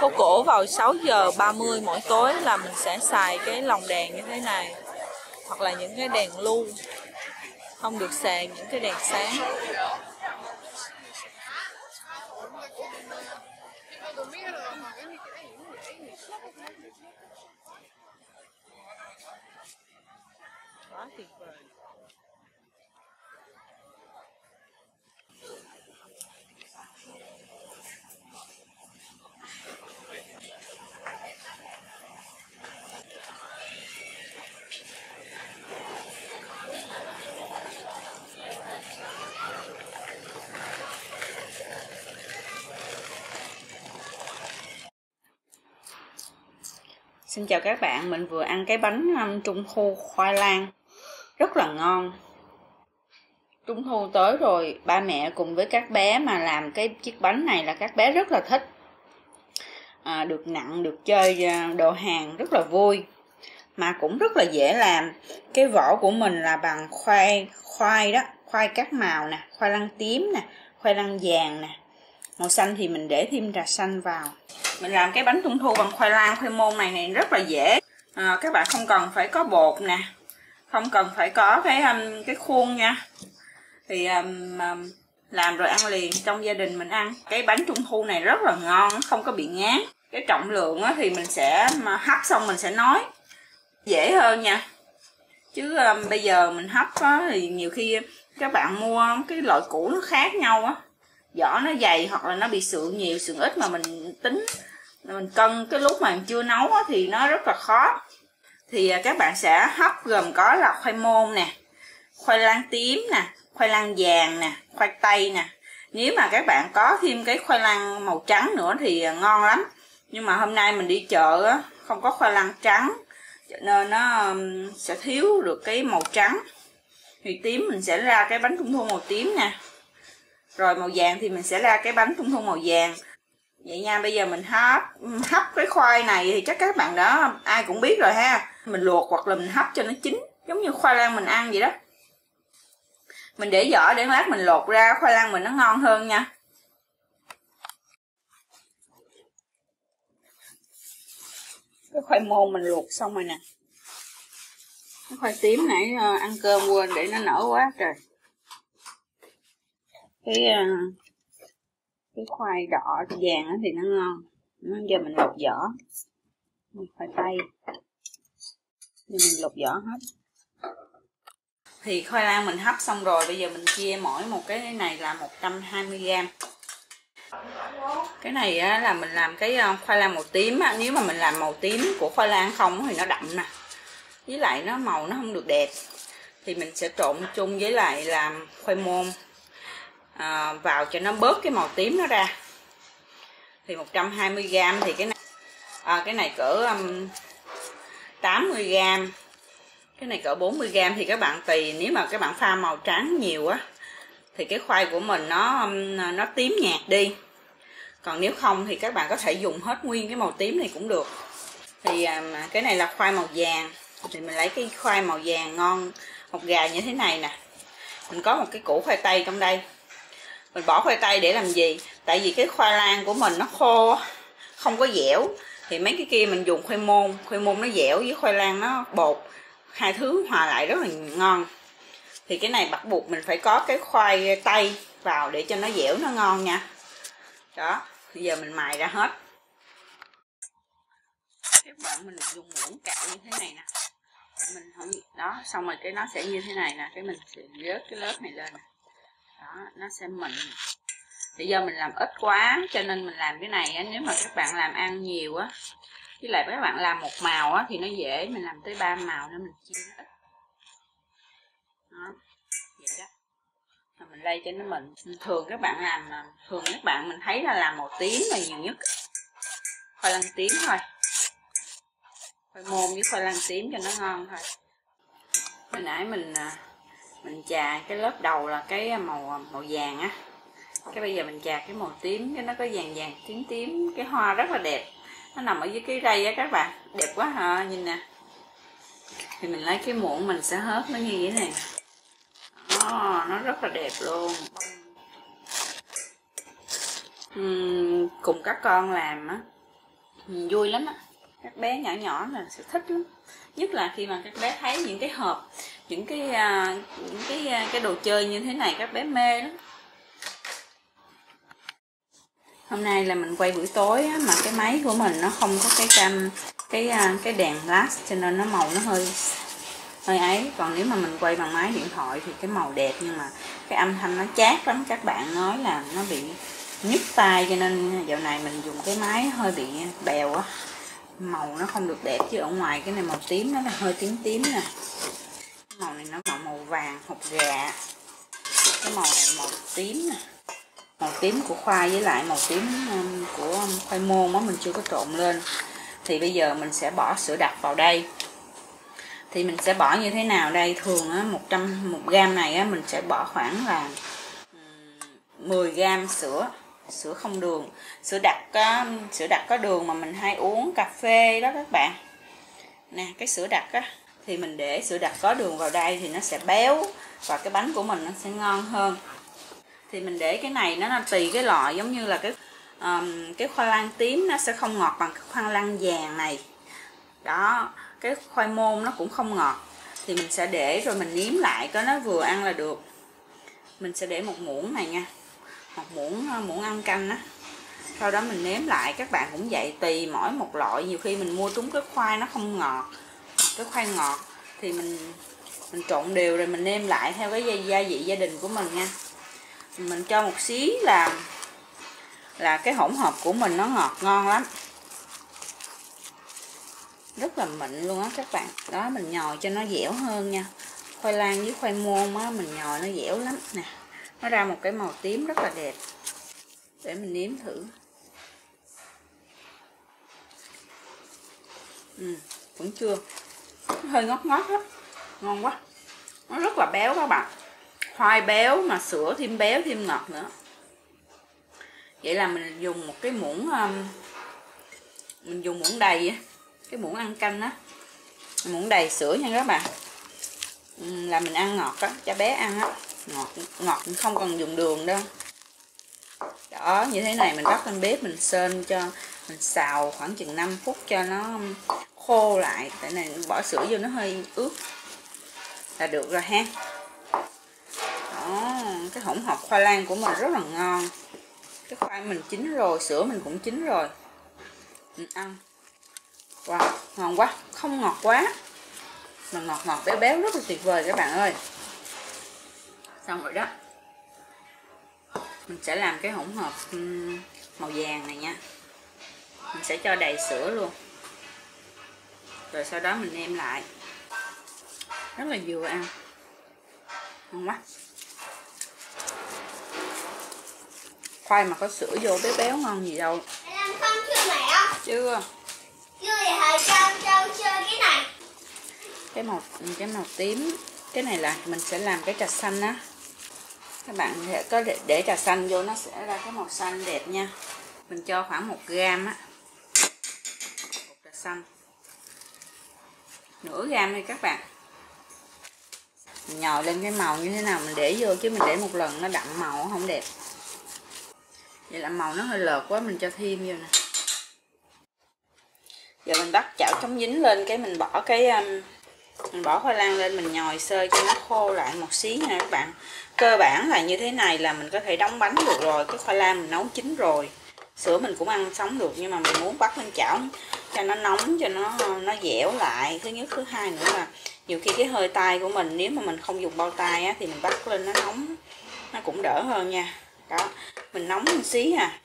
phố cổ vào 6:30 mỗi tối là mình sẽ xài cái lồng đèn như thế này, hoặc là những cái đèn lu, không được xài những cái đèn sáng. Quá tuyệt vời. Xin chào các bạn, mình vừa ăn cái bánh trung thu khoai lang rất là ngon. Trung thu tới rồi, ba mẹ cùng với các bé mà làm cái chiếc bánh này là các bé rất là thích. Được nặng, được chơi đồ hàng rất là vui, mà cũng rất là dễ làm. Cái vỏ của mình là bằng khoai đó, khoai các màu nè, khoai lang tím nè, khoai lang vàng nè. Màu xanh thì mình để thêm trà xanh vào. Mình làm cái bánh trung thu bằng khoai lang, khoai môn này rất là dễ. Các bạn không cần phải có bột nè, không cần phải có cái khuôn nha. Thì làm rồi ăn liền, trong gia đình mình ăn. Cái bánh trung thu này rất là ngon, không có bị ngán. Cái trọng lượng thì mình sẽ hấp xong mình sẽ nói. Dễ hơn nha. Chứ bây giờ mình hấp thì nhiều khi các bạn mua cái loại củ nó khác nhau á. Vỏ nó dày hoặc là nó bị sượng nhiều, sượng ít mà mình tính, mình cân cái lúc mà mình chưa nấu thì nó rất là khó. Thì các bạn sẽ hấp gồm có là khoai môn nè, khoai lang tím nè, khoai lang vàng nè, khoai tây nè. Nếu mà các bạn có thêm cái khoai lang màu trắng nữa thì ngon lắm. Nhưng mà hôm nay mình đi chợ không có khoai lang trắng, cho nên nó sẽ thiếu được cái màu trắng. Thì tím mình sẽ ra cái bánh trung thu màu tím nè. Rồi màu vàng thì mình sẽ ra cái bánh trung thu màu vàng. Vậy nha, bây giờ mình hấp cái khoai này thì chắc các bạn đó ai cũng biết rồi ha. Mình luộc hoặc là mình hấp cho nó chín, giống như khoai lang mình ăn vậy đó. Mình để vỏ để lát mình lột ra, khoai lang mình nó ngon hơn nha. Cái khoai môn mình luộc xong rồi nè. Cái khoai tím nãy ăn cơm quên để nó nở quá trời. Cái khoai đỏ vàng thì nó ngon. Giờ mình lột vỏ. Khoai tây giờ mình lột vỏ hết. Thì khoai lang mình hấp xong rồi, bây giờ mình chia mỗi một cái này là 120g. Cái này là mình làm cái khoai lang màu tím. Nếu mà mình làm màu tím của khoai lang không thì nó đậm nè, với lại nó màu nó không được đẹp. Thì mình sẽ trộn chung với lại làm khoai môn vào cho nó bớt cái màu tím nó ra. Thì 120g thì cái này cỡ 80g, cái này cỡ 40g. Thì các bạn tùy, nếu mà các bạn pha màu trắng nhiều á thì cái khoai của mình nó tím nhạt đi, còn nếu không thì các bạn có thể dùng hết nguyên cái màu tím này cũng được. Thì cái này là khoai màu vàng, thì mình lấy cái khoai màu vàng ngon một gà như thế này nè. Mình có một cái củ khoai tây trong đây. Mình bỏ khoai tây để làm gì? Tại vì cái khoai lang của mình nó khô, không có dẻo. Thì mấy cái kia mình dùng khoai môn nó dẻo với khoai lang nó bột, hai thứ hòa lại rất là ngon. Thì cái này bắt buộc mình phải có cái khoai tây vào để cho nó dẻo nó ngon nha. Đó, bây giờ mình mài ra hết. Các bạn mình dùng muỗng cạo như thế này nè. Mình không đó, xong rồi cái nó sẽ như thế này nè, cái mình sẽ vớt cái lớp này lên nè. Đó, nó sẽ mịn. Bây giờ mình làm ít quá cho nên mình làm cái này. Nếu mà các bạn làm ăn nhiều á, với lại các bạn làm một màu á thì nó dễ. Mình làm tới 3 màu nên mình chia nó ít. Đó, vậy đó. Rồi mình lay cho nó mịn. Thường các bạn làm, thường các bạn mình thấy là làm màu tím là nhiều nhất. Khoai lang tím thôi, khoai môn với khoai lang tím cho nó ngon thôi. Hồi nãy mình chà cái lớp đầu là cái màu vàng á, cái bây giờ mình chà cái màu tím, cái nó có vàng vàng tím tím, cái hoa rất là đẹp, nó nằm ở dưới cái rây á các bạn, đẹp quá hả, nhìn nè. Thì mình lấy cái muỗng mình sẽ hớt nó như thế này, nó rất là đẹp luôn. Cùng các con làm á mình vui lắm á. Các bé nhỏ nhỏ là sẽ thích lắm, nhất là khi mà các bé thấy những cái hộp, những cái đồ chơi như thế này, các bé mê lắm. Hôm nay là mình quay buổi tối á, mà cái máy của mình nó không có cái đèn flash cho nên nó màu nó hơi ấy. Còn nếu mà mình quay bằng máy điện thoại thì cái màu đẹp, nhưng mà cái âm thanh nó chát lắm. Các bạn nói là nó bị nhức tai, cho nên dạo này mình dùng cái máy hơi bị bèo á, màu nó không được đẹp. Chứ ở ngoài cái này màu tím, nó là hơi tím tím nè. Màu này nó màu vàng hột gà, cái màu này màu tím nè, màu tím của khoai với lại màu tím của khoai môn đó, mình chưa có trộn lên. Thì bây giờ mình sẽ bỏ sữa đặc vào đây. Thì mình sẽ bỏ như thế nào đây? Thường á, 1 gram này á, mình sẽ bỏ khoảng là 10 gram sữa không đường. Sữa đặc có đường mà mình hay uống cà phê đó các bạn. Nè, cái sữa đặc á, thì mình để sữa đặc có đường vào đây thì nó sẽ béo và cái bánh của mình nó sẽ ngon hơn. Thì mình để cái này nó tùy cái loại, giống như là cái khoai lang tím nó sẽ không ngọt bằng cái khoai lang vàng này. Đó, cái khoai môn nó cũng không ngọt. Thì mình sẽ để rồi mình nếm lại, có nó vừa ăn là được. Mình sẽ để 1 muỗng này nha, 1 muỗng ăn canh á. Sau đó mình nếm lại, các bạn cũng vậy, tùy mỗi một loại. Nhiều khi mình mua trúng cái khoai nó không ngọt, cái khoai ngọt, thì mình trộn đều rồi mình nêm lại theo cái gia vị gia đình của mình nha. Mình cho một xí là cái hỗn hợp của mình nó ngọt ngon lắm, rất là mịn luôn á các bạn. Đó, mình nhồi cho nó dẻo hơn nha. Khoai lang với khoai môn á, mình nhồi nó dẻo lắm nè, nó ra một cái màu tím rất là đẹp. Để mình nếm thử. Vẫn chưa, hơi ngót ngót lắm, ngon quá. Nó rất là béo các bạn, khoai béo mà sữa thêm béo thêm ngọt nữa. Vậy là mình dùng một cái muỗng, mình dùng muỗng đầy, cái muỗng ăn canh á, muỗng đầy sữa nha các bạn. Là mình ăn ngọt á, cho bé ăn á, ngọt không cần dùng đường đâu. Đó, như thế này mình bắt lên bếp, mình sên cho, mình xào khoảng chừng 5 phút cho nó khô lại. Tại này bỏ sữa vô nó hơi ướt là được rồi ha. Đó, cái hỗn hợp khoai lang của mình rất là ngon. Cái khoai mình chín rồi, sữa mình cũng chín rồi. Mình ăn. Wow, ngon quá, không ngọt quá, mà ngọt ngọt béo béo, rất là tuyệt vời các bạn ơi. Xong rồi đó. Mình sẽ làm cái hỗn hợp màu vàng này nha. Mình sẽ cho đầy sữa luôn. Rồi sau đó mình nêm lại. Rất là vừa ăn. Ngon quá. Khoai mà có sữa vô béo béo ngon gì đâu. Mày làm xong chưa mẹ? Chưa. Chưa thì hồi cho chơi cái này. Cái màu tím. Cái này là mình sẽ làm cái trà xanh á. Các bạn có để trà xanh vô nó sẽ ra cái màu xanh đẹp nha. Mình cho khoảng 1 gram á, bột trà xanh, nửa gram đi các bạn. Mình nhồi lên cái màu như thế nào mình để vô, chứ mình để một lần nó đậm màu không đẹp. Vậy là màu nó hơi lợt quá, mình cho thêm vô nè. Giờ mình bắt chảo chống dính lên, cái mình bỏ khoai lang lên, mình nhồi sơ cho nó khô lại một xí nha các bạn. Cơ bản là như thế này là mình có thể đóng bánh được rồi. Cái khoai lang mình nấu chín rồi, sữa mình cũng ăn sống được, nhưng mà mình muốn bắt lên chảo cho nó nóng, cho nó dẻo lại. Thứ nhất, thứ hai nữa là nhiều khi cái hơi tay của mình, nếu mà mình không dùng bao tay á, thì mình bắt lên nó nóng nó cũng đỡ hơn nha. Đó, mình nóng một xí à,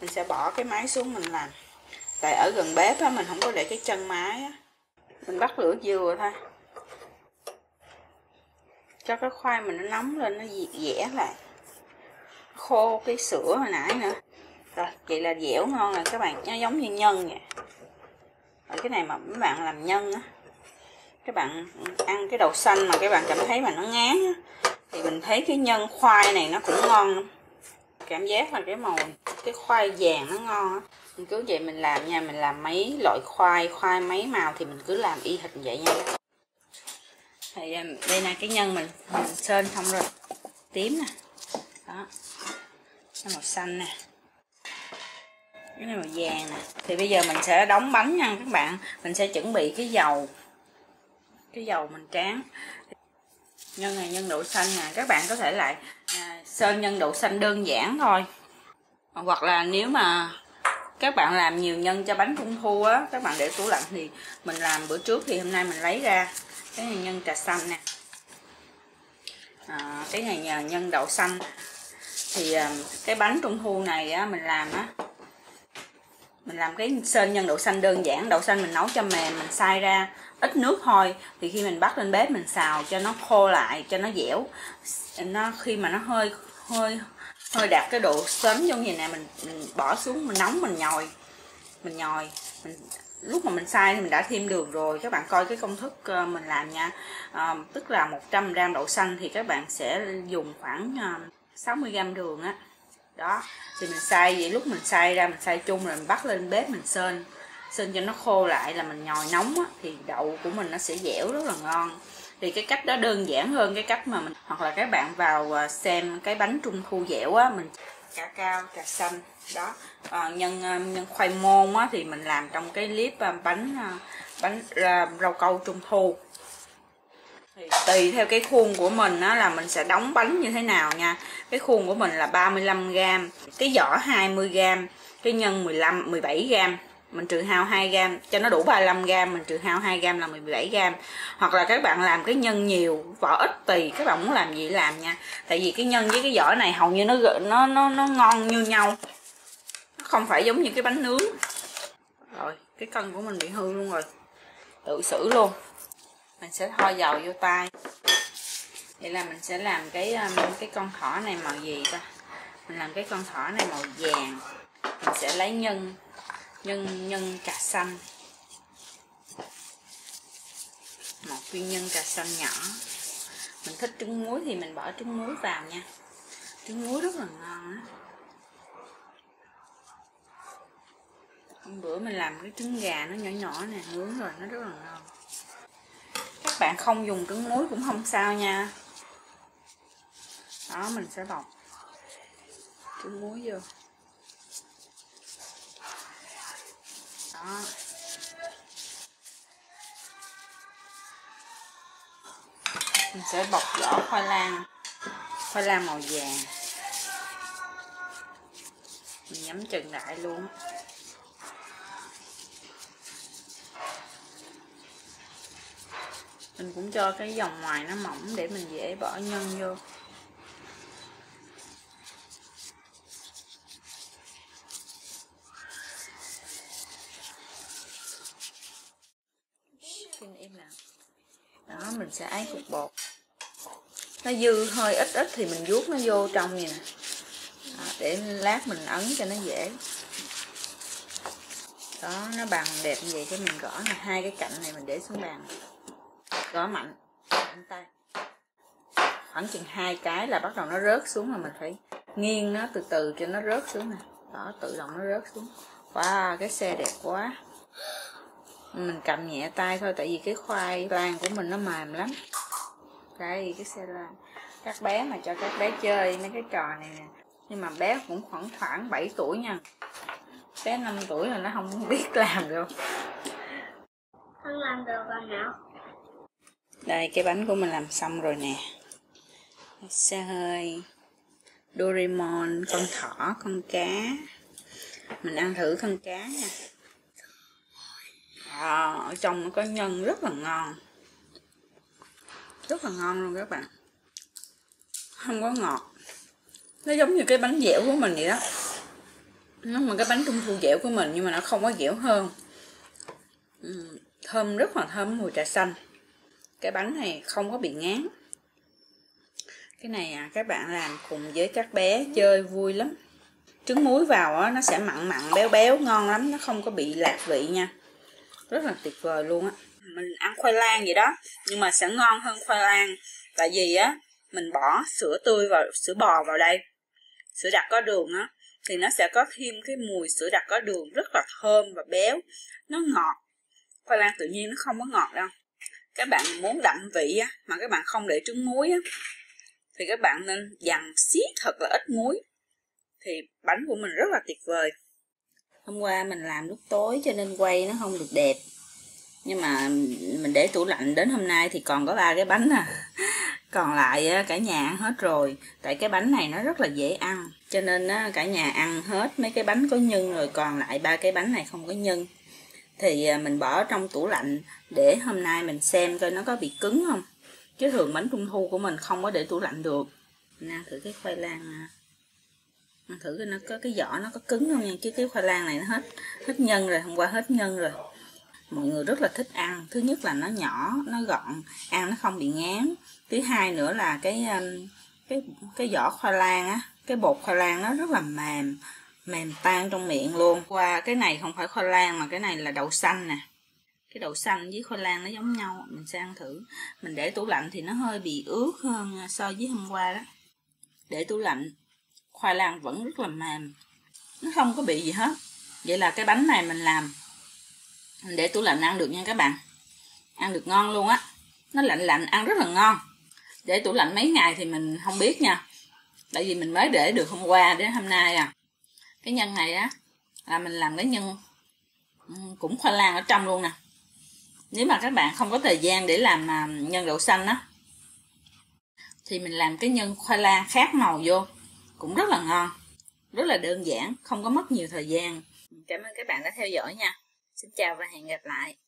mình sẽ bỏ cái máy xuống mình làm. Tại ở gần bếp á, mình không có để cái chân máy á. Mình bắt lửa vừa thôi, cho cái khoai mình nó nóng lên, nó dẻ lại, khô cái sữa hồi nãy nữa. Rồi, vậy là dẻo ngon rồi các bạn, nó giống như nhân vậy. Ở cái này mà các bạn làm nhân á, các bạn ăn cái đậu xanh mà các bạn cảm thấy mà nó ngán á, thì mình thấy cái nhân khoai này nó cũng ngon lắm. Cảm giác là cái màu, cái khoai vàng nó ngon á. Mình cứ vậy mình làm nha, mình làm mấy loại khoai mấy màu thì mình cứ làm y hệt vậy nha. Thì đây là cái nhân mình sên xong rồi, tím nè, đó, màu xanh nè. cái này màu vàng nè. Thì bây giờ mình sẽ đóng bánh nha các bạn. Mình sẽ chuẩn bị cái dầu, mình tráng nhân này, nhân đậu xanh nè. Các bạn có thể lại sơn nhân đậu xanh đơn giản thôi, hoặc là nếu mà các bạn làm nhiều nhân cho bánh trung thu á, các bạn để tủ lạnh, thì mình làm bữa trước thì hôm nay mình lấy ra cái này nhân trà xanh nè, cái này nhân đậu xanh. Thì cái bánh trung thu này á, mình làm cái sơn nhân đậu xanh đơn giản. Đậu xanh mình nấu cho mềm, mình xay ra ít nước thôi, thì khi mình bắt lên bếp mình xào cho nó khô lại, cho nó dẻo. Nó khi mà nó hơi đạt cái độ sớm giống như này, mình bỏ xuống, mình nóng, mình nhồi, lúc mà mình xay thì mình đã thêm đường rồi. Các bạn coi cái công thức mình làm nha. Tức là 100g đậu xanh thì các bạn sẽ dùng khoảng 60g đường á. Đó, thì mình xay vậy, lúc mình xay ra mình xay chung rồi mình bắt lên bếp mình sên, cho nó khô lại là mình nhồi nóng á, thì đậu của mình nó sẽ dẻo rất là ngon. Thì cái cách đó đơn giản hơn cái cách mà mình, hoặc là các bạn vào xem cái bánh trung thu dẻo á, mình chả cao trà xanh đó. Nhân khoai môn á thì mình làm trong cái clip bánh rau câu trung thu. Thì tùy theo cái khuôn của mình á là mình sẽ đóng bánh như thế nào nha. Cái khuôn của mình là 35g, cái vỏ 20g, cái nhân 17g, mình trừ hao 2g cho nó đủ 35g, mình trừ hao 2g là 17g. Hoặc là các bạn làm cái nhân nhiều, vỏ ít, tùy các bạn muốn làm gì làm nha. Tại vì cái nhân với cái vỏ này hầu như nó ngon như nhau. Nó không phải giống như cái bánh nướng. Rồi, cái cân của mình bị hư luôn rồi. Tự xử luôn. Mình sẽ thoa dầu vô tay. Vậy là mình sẽ làm cái con thỏ này màu gì ta? Mình làm cái con thỏ này màu vàng. Mình sẽ lấy nhân trà xanh, một viên nhân trà xanh nhỏ. Mình thích trứng muối thì mình bỏ trứng muối vào nha, trứng muối rất là ngon đó. Hôm bữa mình làm cái trứng gà nó nhỏ nhỏ nè, nướng rồi nó rất là ngon. Các bạn không dùng trứng muối cũng không sao nha. Đó, mình sẽ bọc trứng muối vô. Đó. Mình sẽ bọc vỏ khoai lang, màu vàng. Mình nhắm chừng lại luôn. Mình cũng cho cái vòng ngoài nó mỏng để mình dễ bỏ nhân vô. Đó, mình sẽ ấy cục bột, nó dư hơi ít thì mình vuốt nó vô trong vậy nè. Đó, để lát mình ấn cho nó dễ. Đó, nó bằng đẹp như vậy cái mình gõ này, hai cái cạnh này mình để xuống bàn, gõ mạnh tay khoảng chừng 2 cái là bắt đầu nó rớt xuống, là mình phải nghiêng nó từ từ cho nó rớt xuống nè. Đó, tự động nó rớt xuống. Wow, cái xe đẹp quá. Mình cầm nhẹ tay thôi, tại vì cái khoai lang của mình nó mềm lắm. Đây, cái xe lan. Các bé mà cho các bé chơi mấy cái trò này nè. Nhưng mà bé cũng khoảng 7 tuổi nha. Bé 5 tuổi là nó không biết làm được. Không làm được rồi nào. Đây, cái bánh của mình làm xong rồi nè. Xe hơi, Doraemon, con thỏ, con cá. Mình ăn thử con cá nha. Ở trong nó có nhân rất là ngon, luôn các bạn, không có ngọt. Nó giống như cái bánh dẻo của mình vậy đó, nó mà cái bánh trung thu dẻo của mình nhưng mà nó không có dẻo hơn. Thơm, rất là thơm mùi trà xanh. Cái bánh này không có bị ngán. Cái này các bạn làm cùng với các bé chơi vui lắm. Trứng muối vào nó sẽ mặn mặn béo béo ngon lắm, nó không có bị lạc vị nha. Rất là tuyệt vời luôn á. Mình ăn khoai lang vậy đó, nhưng mà sẽ ngon hơn khoai lang. Tại vì á, mình bỏ sữa tươi vào, sữa bò vào đây, sữa đặc có đường á, thì nó sẽ có thêm cái mùi sữa đặc có đường rất là thơm và béo. Nó ngọt. Khoai lang tự nhiên nó không có ngọt đâu. Các bạn muốn đậm vị á, mà các bạn không để trứng muối á, thì các bạn nên dằn xiết thật là ít muối. Thì bánh của mình rất là tuyệt vời. Hôm qua mình làm lúc tối cho nên quay nó không được đẹp, nhưng mà mình để tủ lạnh đến hôm nay thì còn có 3 cái bánh à. Còn lại cả nhà ăn hết rồi, tại cái bánh này nó rất là dễ ăn cho nên cả nhà ăn hết mấy cái bánh có nhân rồi, còn lại 3 cái bánh này không có nhân thì mình bỏ trong tủ lạnh để hôm nay mình xem coi nó có bị cứng không, chứ thường bánh trung thu của mình không có để tủ lạnh được. Mình ăn thử cái khoai lang, ăn thử nó có cái vỏ nó có cứng không nha, chứ cái khoai lang này nó hết nhân rồi, hôm qua hết nhân rồi. Mọi người rất là thích ăn, thứ nhất là nó nhỏ, nó gọn, ăn nó không bị ngán. Thứ hai nữa là cái vỏ khoai lang á, cái bột khoai lang nó rất là mềm, mềm tan trong miệng luôn. Qua cái này không phải khoai lang mà cái này là đậu xanh nè. Cái đậu xanh với khoai lang nó giống nhau, mình sẽ ăn thử. Mình để tủ lạnh thì nó hơi bị ướt hơn so với hôm qua đó. Để tủ lạnh, khoai lang vẫn rất là mềm, nó không có bị gì hết. Vậy là cái bánh này mình làm, mình để tủ lạnh ăn được nha các bạn. Ăn được ngon luôn á, nó lạnh lạnh ăn rất là ngon. Để tủ lạnh mấy ngày thì mình không biết nha, tại vì mình mới để được hôm qua đến hôm nay à. Cái nhân này á là mình làm cái nhân cũng khoai lang ở trong luôn nè. Nếu mà các bạn không có thời gian để làm nhân đậu xanh á thì mình làm cái nhân khoai lang khác màu vô cũng rất là ngon, rất là đơn giản, không có mất nhiều thời gian. Cảm ơn các bạn đã theo dõi nha. Xin chào và hẹn gặp lại.